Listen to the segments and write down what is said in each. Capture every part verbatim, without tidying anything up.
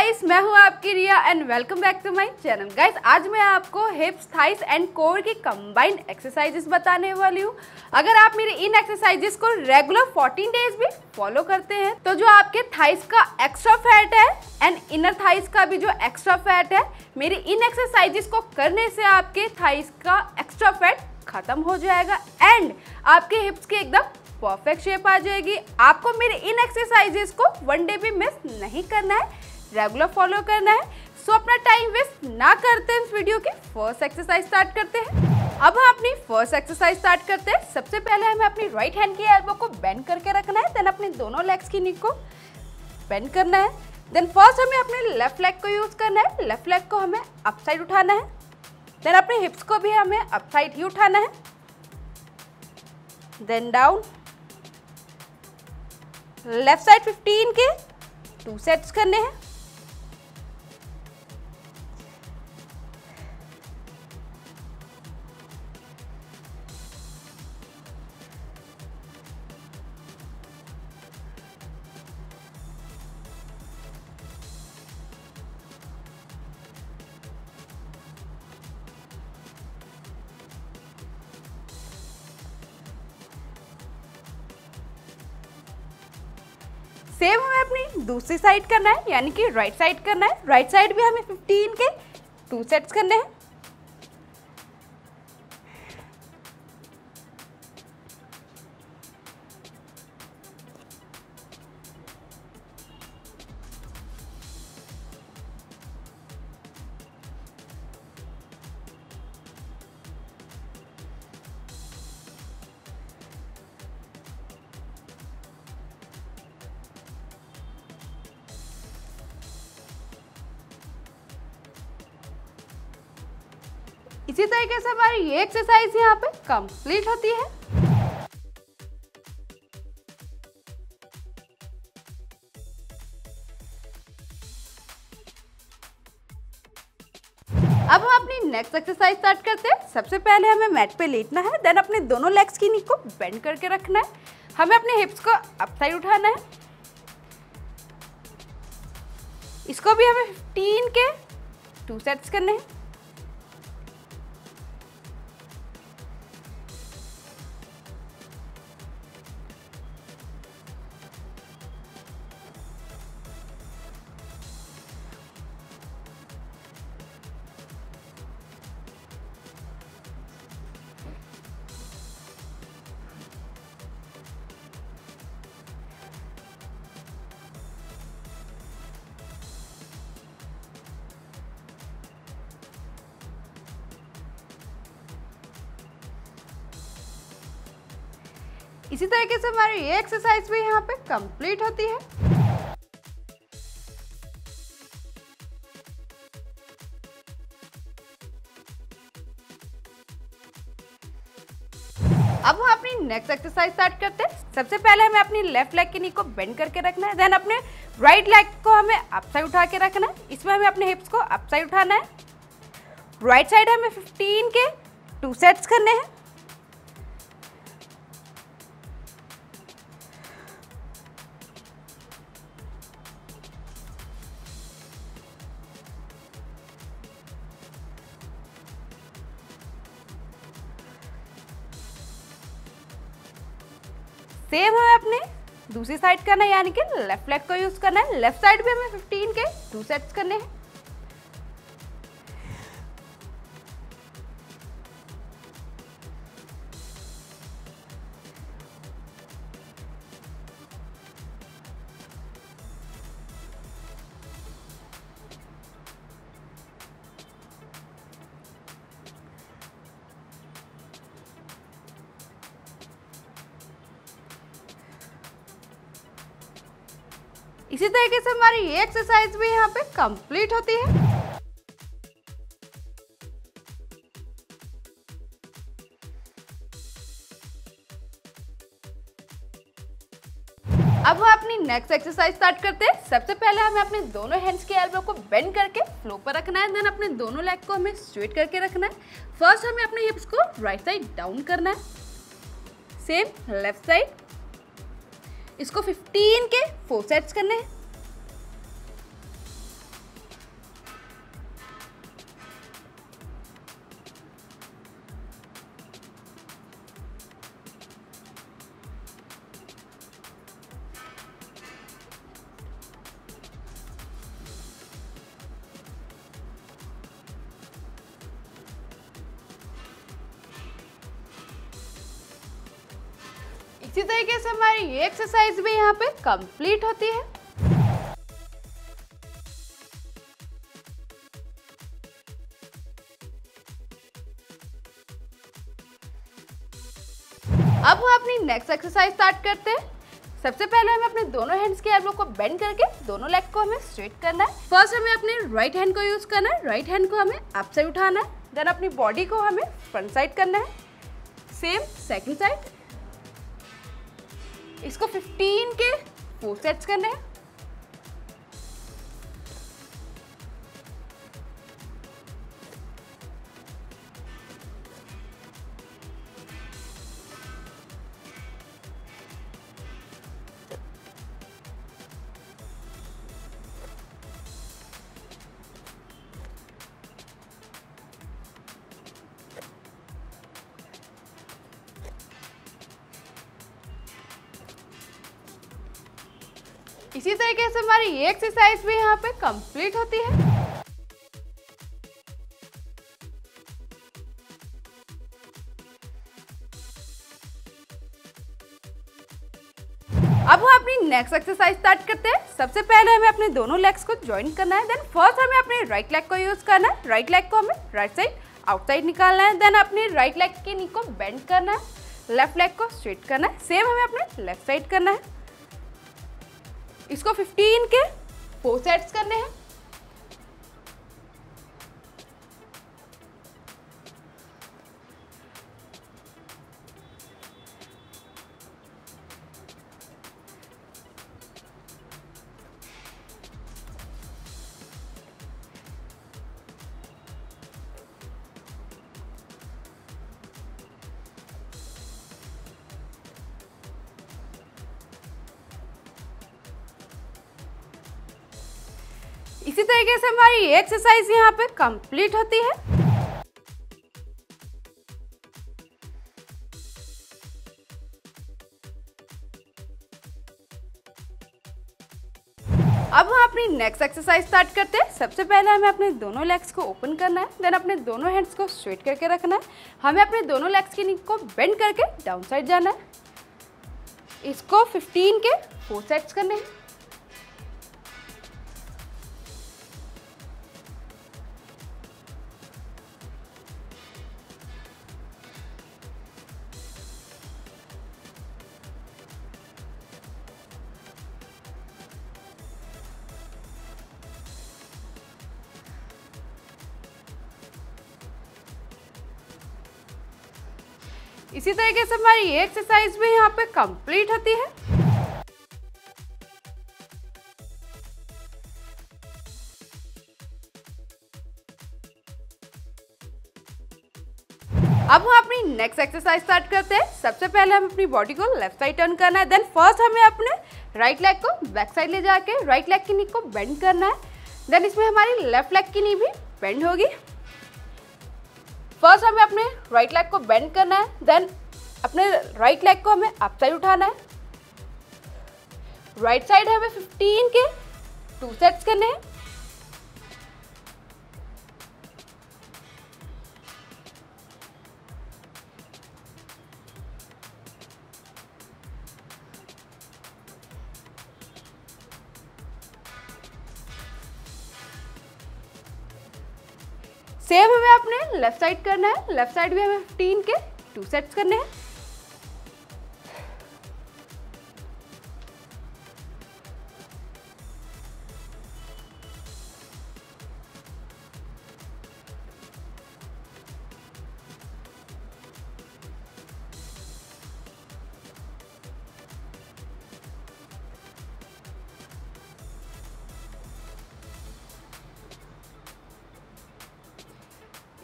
Guys, मैं हूँ आपकी Riya and welcome back to my channel. Guys, आज मैं आपको हिप्स, थाइस एंड कोर की कंबाइंड एक्सरसाइजेस बताने वाली हूँ। अगर आप मेरी इन एक्सरसाइजेस को रेगुलर फोर्टीन डेज भी फॉलो करते हैं तो जो आपके थाइस का एक्स्ट्रा फैट है एंड इनर थाइस का भी जो एक्स्ट्रा फैट है, मेरी इन एक्सरसाइजेस को करने से आपके थाइस का एक्स्ट्रा फैट खत्म हो जाएगा एंड आपके हिप्स की एकदम परफेक्ट शेप आ जाएगी। आपको मेरे इन एक्सरसाइजेस को वन डे भी मिस नहीं करना है, रेगुलर फॉलो करना है। सो अपना टाइम वेस्ट ना करते इस वीडियो की फर्स्ट एक्सरसाइज स्टार्ट करते हैं। अब हम अपनी फर्स्ट एक्सरसाइज स्टार्ट करते हैं। सबसे पहले हमें अपनी राइट हैंड की एल्बो को बेंड करके रखना है, देन अपने दोनों लेग्स की नी को बेंड करना है। देन फर्स्ट हमें अपने लेफ्ट लेग को यूज करना है। लेफ्ट लेग को हमें अपसाइड उठाना है, देन अपने हिप्स को भी हमें अपसाइड ही उठाना है। Then down, left side fifteen के टू सेट्स करने हैं। सेम हमें अपनी दूसरी साइड करना है, यानी कि राइट साइड करना है। राइट साइड भी हमें फिफ्टीन के टू सेट्स करने हैं। इसी तरीके से हमारी ये एक्सरसाइज यहाँ पे कंप्लीट होती है। अब हम अपनी नेक्स्ट एक्सरसाइज स्टार्ट करते हैं। सबसे पहले हमें मैट पे लेटना है, देन अपने दोनों लेग्स की नी को बेंड करके रखना है। हमें अपने हिप्स को अपसाइड उठाना है। इसको भी हमें फिफ्टीन के टू सेट्स करने हैं। इसी तरीके से हमारी ये एक्सरसाइज भी यहाँ पे कंप्लीट होती है। अब हम अपनी नेक्स्ट एक्सरसाइज स्टार्ट करते हैं। सबसे पहले हमें अपनी लेफ्ट लेग की नी को बेंड करके रखना है, देन अपने राइट लेग को हमें अपसाइड उठा के रखना है। इसमें हमें अपने हिप्स को अपसाइड उठाना है। राइट साइड हमें फिफ्टीन के टू सेट्स करने हैं। सेम हमें अपने दूसरी साइड करना है, यानी कि लेफ्ट लेग को यूज करना है। लेफ्ट साइड भी हमें फिफ्टीन के टू सेट्स करने हैं। इसी तरीके से हमारी ये एक्सरसाइज भी यहाँ पे कंप्लीट होती है। अब हम अपनी नेक्स्ट एक्सरसाइज स्टार्ट करते हैं। सबसे पहले हमें अपने दोनों हैंड्स के एल्बो को बेंड करके फ्लोर पर रखना है, देन अपने दोनों लेग को हमें स्ट्रेट करके रखना है। फर्स्ट हमें अपने हिप्स को राइट साइड डाउन करना है, सेम लेफ्ट साइड। इसको फिफ्टीन के फोर सेट्स करने हैं। इसी तरीके से हमारी ये एक्सरसाइज भी यहाँ पे कंप्लीट होती है। अब हम अपनी नेक्स्ट एक्सरसाइज स्टार्ट करते हैं। सबसे पहले हमें अपने दोनों हैंड्स के एल्बो को बेंड करके दोनों लेग को हमें स्ट्रेट करना है। फर्स्ट हमें अपने राइट हैंड को यूज करना है, राइट हैंड को हमें अप साइड उठाना है। देन अपनी बॉडी को हमें फ्रंट साइड करना है, सेम सेकंड साइड। इसको पंद्रह के फोर सेट्स करने हैं। इसी तरीके से हमारी ये एक्सरसाइज भी यहाँ पे कंप्लीट होती है। अब हम अपनी नेक्स्ट एक्सरसाइज स्टार्ट करते हैं। सबसे पहले हमें अपने दोनों लेग्स को ज्वाइन करना है। देन फर्स्ट हमें अपने राइट लेग को यूज करना है, राइट लेग को हमें राइट साइड आउटसाइड निकालना है। देन अपने राइट लेग के नी को बेंड करना है, लेफ्ट लेग को स्ट्रेट करना है, सेम हमें अपने लेफ्ट साइड करना है। इसको पंद्रह के फोर सेट्स करने हैं। इसी तरीके से हमारी ये एक्सरसाइज यहाँ पे कंप्लीट होती है। अब हम अपनी नेक्स्ट एक्सरसाइज स्टार्ट करते हैं। सबसे पहले हमें अपने दोनों लेग्स को ओपन करना है। देन अपने दोनों हैंड्स को स्ट्रेट करके रखना है। हमें अपने दोनों लेग्स की नी को बेंड करके डाउन साइड जाना है। इसको पंद्रह के फोर सेट्स करने हैं। इसी तरीके से हमारी ये एक्सरसाइज भी यहाँ पे कंप्लीट होती है। अब हम अपनी नेक्स्ट एक्सरसाइज स्टार्ट करते हैं। सबसे पहले हम अपनी बॉडी को लेफ्ट साइड टर्न करना है। देन फर्स्ट हमें अपने राइट लेग को बैक साइड ले जाके राइट लेग की नी को बेंड करना है। देन इसमें हमारी लेफ्ट लेग की नी भी बेंड होगी। फर्स्ट हमें अपने राइट लेग को बेंड करना है। देन अपने राइट लेग को हमें अप साइड उठाना है। राइट साइड हमें पंद्रह के टू सेट्स करने हैं। सेम हमें अपने लेफ्ट साइड करना है, लेफ्ट साइड भी हमें पंद्रह के टू सेट्स करने हैं।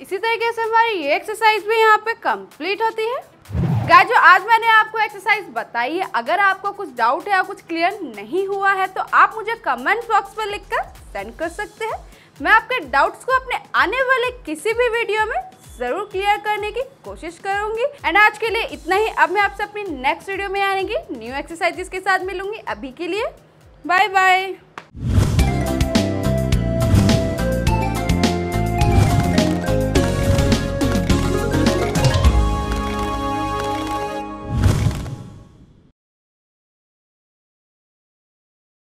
इसी तरीके से हमारी ये एक्सरसाइज भी यहाँ पे कंप्लीट होती है। गाइस, जो आज मैंने आपको एक्सरसाइज बताई है, अगर आपको कुछ डाउट है या कुछ क्लियर नहीं हुआ है तो आप मुझे कमेंट बॉक्स पर लिखकर सेंड कर सकते हैं। मैं आपके डाउट्स को अपने आने वाले किसी भी वीडियो में ज़रूर क्लियर करने की कोशिश करूंगी। एंड आज के लिए इतना ही। अब मैं आपसे अपनी नेक्स्ट वीडियो में आने की न्यू एक्सरसाइजेस के साथ मिलूंगी। अभी के लिए बाय बाय।